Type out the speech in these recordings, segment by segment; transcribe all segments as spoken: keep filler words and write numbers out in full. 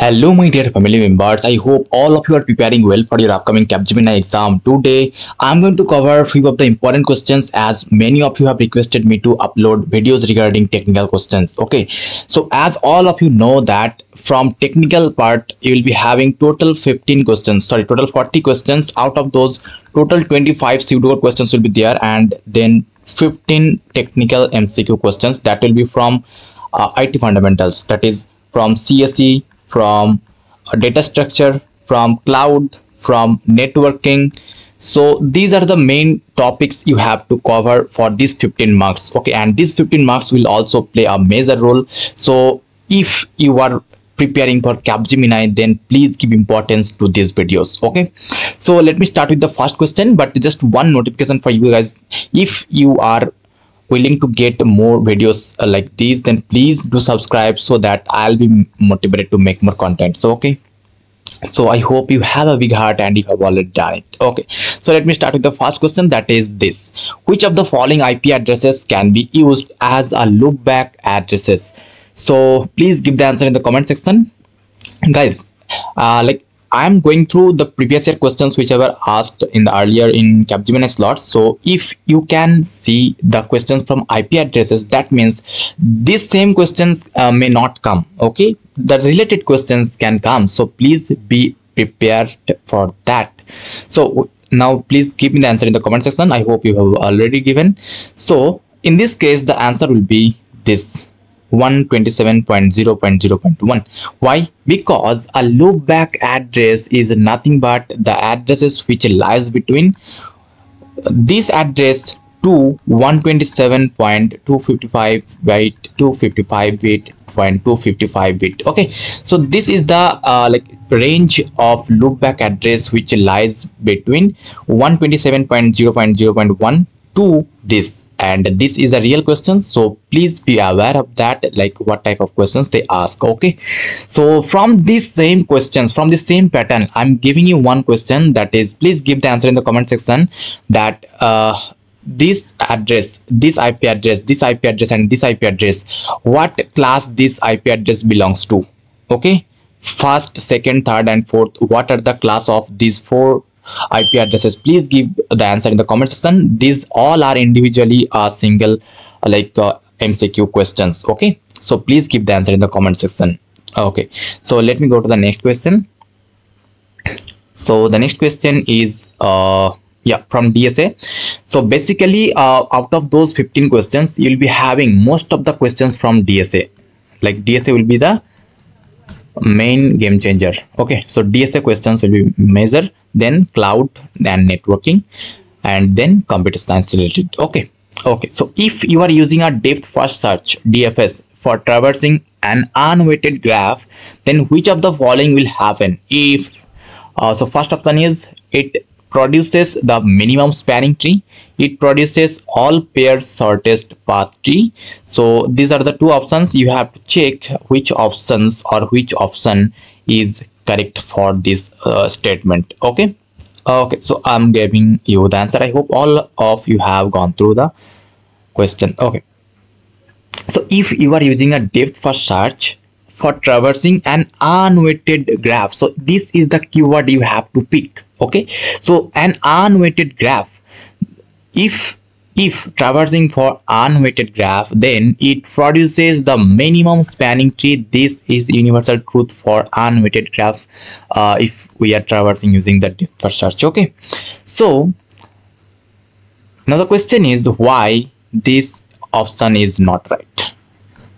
Hello my dear family members, I hope all of you are preparing well for your upcoming Capgemini exam. Today I am going to cover few of the important questions as many of you have requested me to upload videos regarding technical questions. Okay, so as all of you know that from technical part you will be having total fifteen questions, sorry total forty questions. Out of those, total twenty-five pseudo questions will be there and then fifteen technical M C Q questions that will be from uh, I T fundamentals, that is from C S E, from data structure, from cloud, from networking. So these are the main topics you have to cover for these fifteen marks. Okay, and these fifteen marks will also play a major role. So if you are preparing for Capgemini, then please give importance to these videos. Okay, so let me start with the first question, but just one notification for you guys: if you are willing to get more videos like these, then please do subscribe so that I'll be motivated to make more content. So okay, so I hope you have a big heart and you have already done it. Okay, so let me start with the first question, that is this: which of the following I P addresses can be used as a loopback addresses? So please give the answer in the comment section, guys. Uh, like I am going through the previous year questions which were asked in the earlier in Capgemini slots. So if you can see the questions from I P addresses, that means these same questions uh, may not come. Okay, the related questions can come. So please be prepared for that. So now please give me the answer in the comment section. I hope you have already given. So in this case, the answer will be this: one twenty-seven dot zero dot zero dot one. Why? Because a loopback address is nothing but the addresses which lies between this address to one twenty-seven dot two fifty-five dot two fifty-five dot two fifty-five dot two fifty-five dot. Okay, so this is the uh, like range of loopback address which lies between one twenty-seven dot zero dot zero dot one to this, and this is a real question. So please be aware of that, like what type of questions they ask. Okay, so from these same questions, from the same pattern, I'm giving you one question, that is, please give the answer in the comment section, that uh, this address, this I P address, this I P address and this I P address, what class this I P address belongs to. Okay, first, second, third and fourth, what are the class of these four I P addresses? Please give the answer in the comment section. These all are individually a uh, single uh, like uh, M C Q questions. Okay, so please give the answer in the comment section. Okay, so let me go to the next question. So the next question is uh yeah from D S A. So basically uh out of those fifteen questions, you'll be having most of the questions from D S A. Like D S A will be the main game changer. Okay, so D S A questions will be major, then cloud, then networking, and then computer science related. Okay, okay, so if you are using a depth first search D F S for traversing an unweighted graph, then which of the following will happen if uh, so first option is it produces the minimum spanning tree, it produces all pairs shortest path tree. So these are the two options. You have to check which options or which option is correct for this uh, statement. Okay, okay, so I'm giving you the answer. I hope all of you have gone through the question. Okay, so if you are using a depth first search for traversing an unweighted graph, so this is the keyword you have to pick. Okay, so an unweighted graph, if if traversing for unweighted graph, then it produces the minimum spanning tree. This is universal truth for unweighted graph uh, if we are traversing using the depth first search. Okay, so now the question is why this option is not right.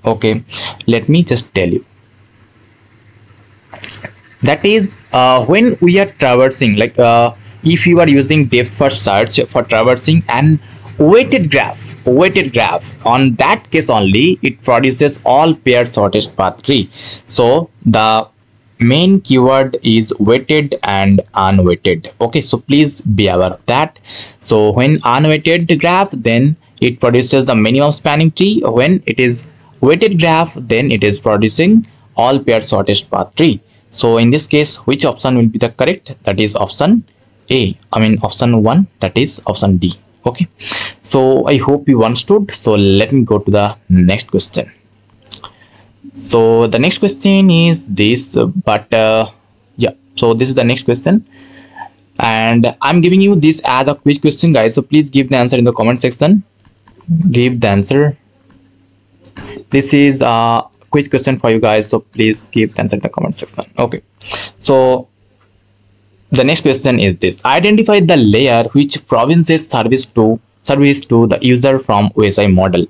Okay, let me just tell you, that is uh, when we are traversing, like uh, if you are using depth first search for traversing and weighted graph, weighted graph, on that case only it produces all pair shortest path tree. So the main keyword is weighted and unweighted. Okay, so please be aware of that. So when unweighted graph, then it produces the minimum spanning tree. When it is weighted graph, then it is producing all pair shortest path tree. So in this case, which option will be the correct? That is option A, I mean option one, that is option D. Okay, so I hope you understood. So let me go to the next question. So the next question is this, but uh, yeah, so this is the next question, and I'm giving you this as a quiz question, guys, so please give the answer in the comment section. Give the answer. This is a quiz question for you guys, so please give the answer in the comment section. Okay, so the next question is this: identify the layer which provinces service to service to the user from O S I model.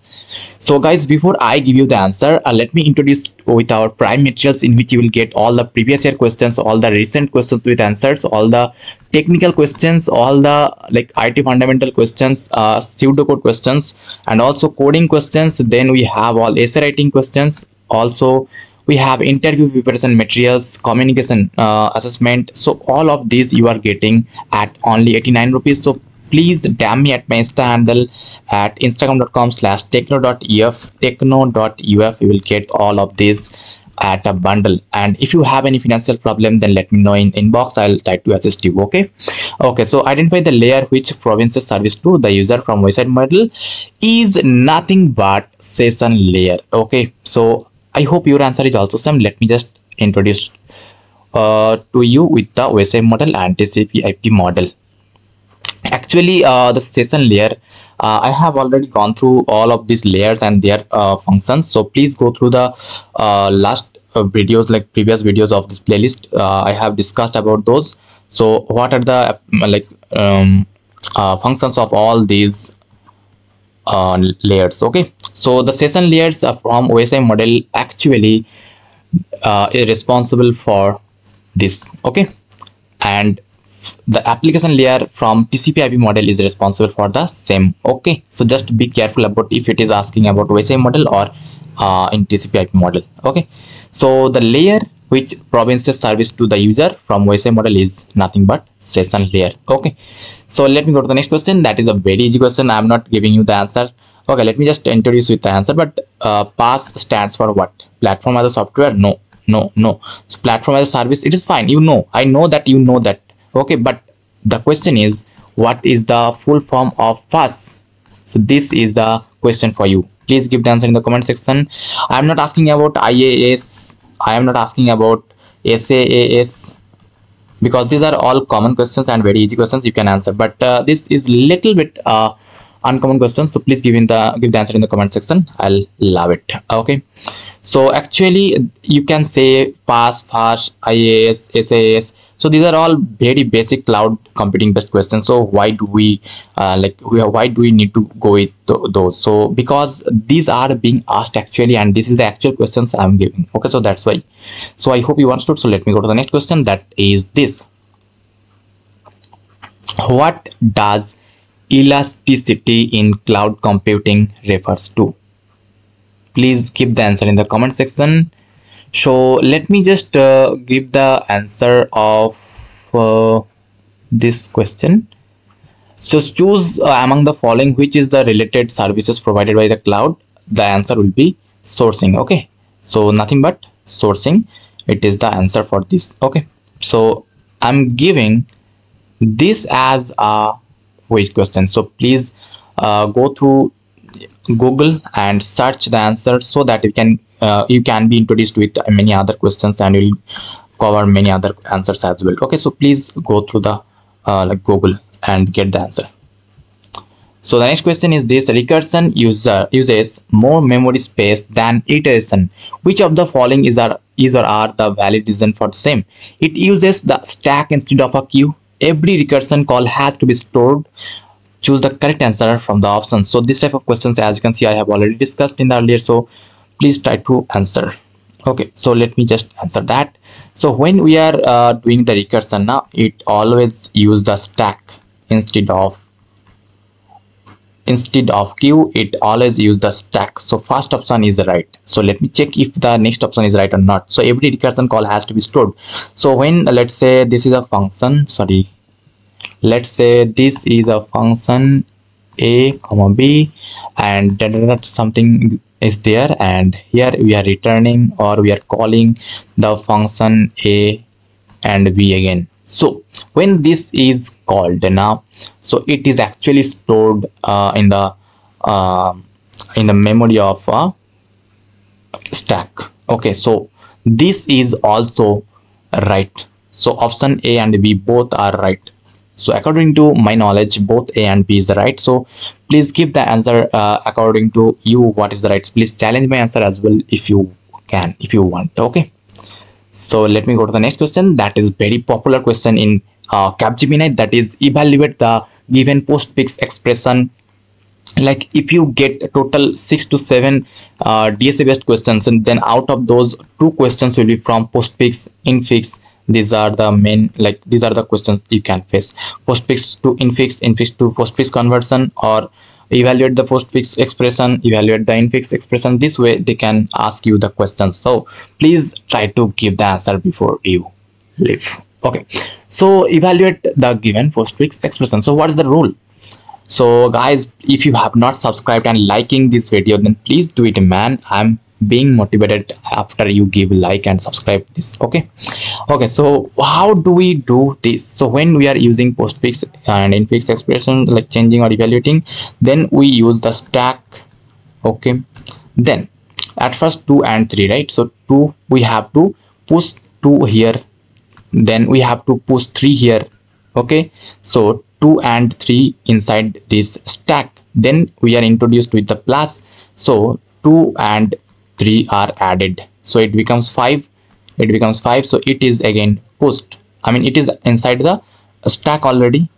So guys, before I give you the answer, uh, let me introduce with our prime materials, in which you will get all the previous year questions, all the recent questions with answers, all the technical questions, all the like I T fundamental questions, uh, pseudocode questions, and also coding questions. Then we have all essay writing questions. Also we have interview preparation materials, communication uh, assessment. So all of these you are getting at only eighty-nine rupees. So please D M me at my Insta handle at instagram dot com slash techno dot uf. techno dot uf, you will get all of these at a bundle. And if you have any financial problem, then let me know in inbox. I'll try to assist you. Okay. Okay. So identify the layer which provinces service to the user from website model is nothing but session layer. Okay. So I hope your answer is also same. Let me just introduce uh, to you with the O S I model and T C P I P model. Actually, uh, the session layer, uh, I have already gone through all of these layers and their uh, functions. So please go through the uh, last uh, videos, like previous videos of this playlist. Uh, I have discussed about those. So what are the uh, like um, uh, functions of all these uh, layers? Okay. So the session layers are from O S I model actually uh, is responsible for this. Okay, and the application layer from T C P I P model is responsible for the same. Okay, so just be careful about if it is asking about O S I model or uh, in T C P I P model. Okay, so the layer which provinces service to the user from O S I model is nothing but session layer. Okay, so let me go to the next question. That is a very easy question. I'm not giving you the answer. Okay, let me just introduce with the answer. But uh, PaaS stands for what? Platform as a software? No, no, no. So platform as a service, it is fine. You know, I know that you know that. Okay, but the question is, what is the full form of PaaS? So this is the question for you. Please give the answer in the comment section. I am not asking about IaaS. I am not asking about SaaS, because these are all common questions and very easy questions you can answer. But uh, this is little bit uh, uncommon questions. So please give in the give the answer in the comment section. I'll love it. Okay. So actually, you can say PaaS, PaaS, IaaS, SaaS. So these are all very basic cloud computing based questions. So why do we uh, like we are, why do we need to go with th those? So because these are being asked actually, and this is the actual questions I'm giving. Okay, so that's why. So I hope you understood. So let me go to the next question. That is this: what does elasticity in cloud computing refers to? Please give the answer in the comment section. So let me just uh, give the answer of uh, this question. So choose uh, among the following, which is the related services provided by the cloud. The answer will be sourcing. Okay, so nothing but sourcing, it is the answer for this. Okay, so I'm giving this as a quiz question. So please uh, go through Google and search the answer, so that you can uh, you can be introduced with many other questions, and you'll cover many other answers as well. Okay, so please go through the uh, like Google and get the answer. So the next question is this: recursion user uses more memory space than iteration. Which of the following is or is or are the valid reason for the same? It uses the stack instead of a queue. Every recursion call has to be stored. Choose the correct answer from the options. So this type of questions, as you can see, I have already discussed in the earlier. So please try to answer. Okay, so let me just answer that. So when we are uh, doing the recursion now, it always use the stack instead of instead of queue. It always use the stack. So first option is right. So let me check if the next option is right or not. So every recursion call has to be stored. So when, let's say this is a function, sorry. Let's say this is a function a comma b, and that something is there, and here we are returning, or we are calling the function a and b again. So when this is called now, so it is actually stored uh, in the uh, in the memory of a stack. Okay, so this is also right. So option A and B both are right. So according to my knowledge, both A and B is right. So please give the answer uh, according to you what is the right. Please challenge my answer as well if you can, if you want. Okay, so let me go to the next question. That is very popular question in uh, Capgemini. That is, evaluate the given postfix expression. Like if you get a total six to seven uh, D S A based questions, and then out of those, two questions will be from postfix, infix. These are the main, like these are the questions you can face: postfix to infix, infix to postfix conversion, or evaluate the postfix expression, evaluate the infix expression. This way they can ask you the questions. So please try to give the answer before you leave. Okay, so evaluate the given postfix expression. So what is the rule? So guys, if you have not subscribed and liking this video, then please do it, man. I'm being motivated after you give like and subscribe this. Okay, okay, so how do we do this? So when we are using postfix and infix expressions, like changing or evaluating, then we use the stack. Okay, then at first two and three, right? So two, we have to push two here, then we have to push three here. Okay, so two and three inside this stack, then we are introduced with the plus. So two and three are added, so it becomes five, it becomes five. So it is again pushed, I mean it is inside the stack already.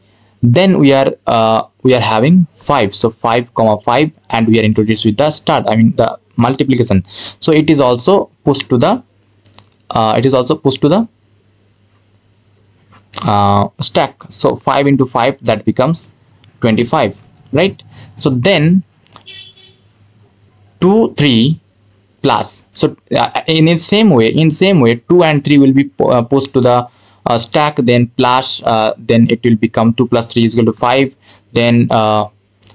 Then we are uh, we are having five, so five comma five, and we are introduced with the start, I mean the multiplication. So it is also pushed to the uh, it is also pushed to the uh, stack. So five into five, that becomes twenty-five, right? So then two three plus. So uh, in the same way, in same way two and three will be uh, pushed to the uh, stack, then plus uh, then it will become two plus three is equal to five, then uh,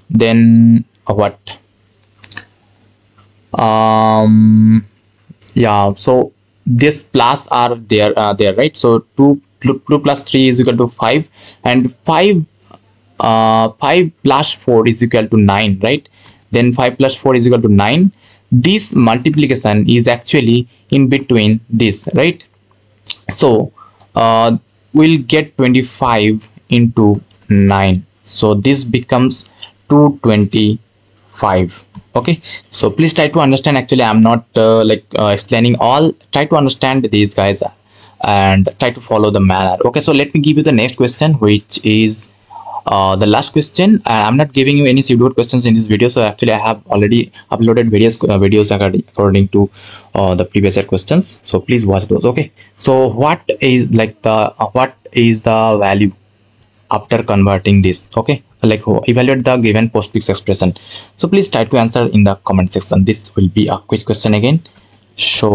then what um yeah, so this plus are there uh, there, right? So two plus three is equal to five, and five uh, five plus four is equal to nine, right? Then five plus four is equal to nine. This multiplication is actually in between this, right? So uh, we'll get twenty-five into nine, so this becomes two twenty-five. Okay, so please try to understand. Actually I'm not uh, like uh, explaining all. Try to understand these guys and try to follow the manner. Okay, so let me give you the next question, which is Uh, the last question. uh, I'm not giving you any pseudo questions in this video. So actually I have already uploaded various uh, videos according to uh, the previous year questions, so please watch those. Okay, so what is like the uh, what is the value after converting this? Okay, like oh, evaluate the given postfix expression. So please try to answer in the comment section. This will be a quick question again. So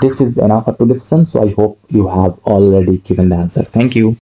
this is enough for today's lesson. So I hope you have already given the answer. Thank you.